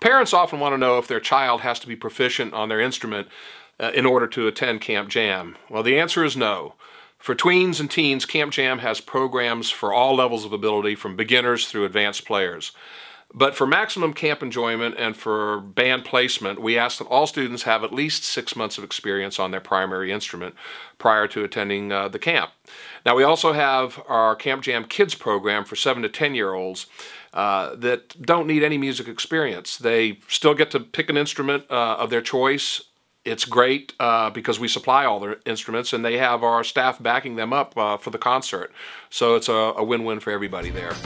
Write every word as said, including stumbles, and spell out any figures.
Parents often want to know if their child has to be proficient on their instrument uh, in order to attend Camp Jam. Well, the answer is no. For tweens and teens, Camp Jam has programs for all levels of ability, from beginners through advanced players. But for maximum camp enjoyment and for band placement, we ask that all students have at least six months of experience on their primary instrument prior to attending uh, the camp. Now, we also have our Camp Jam Kids program for seven to ten year olds uh, that don't need any music experience. They still get to pick an instrument uh, of their choice. It's great uh, because we supply all their instruments and they have our staff backing them up uh, for the concert. So it's a, a win-win for everybody there.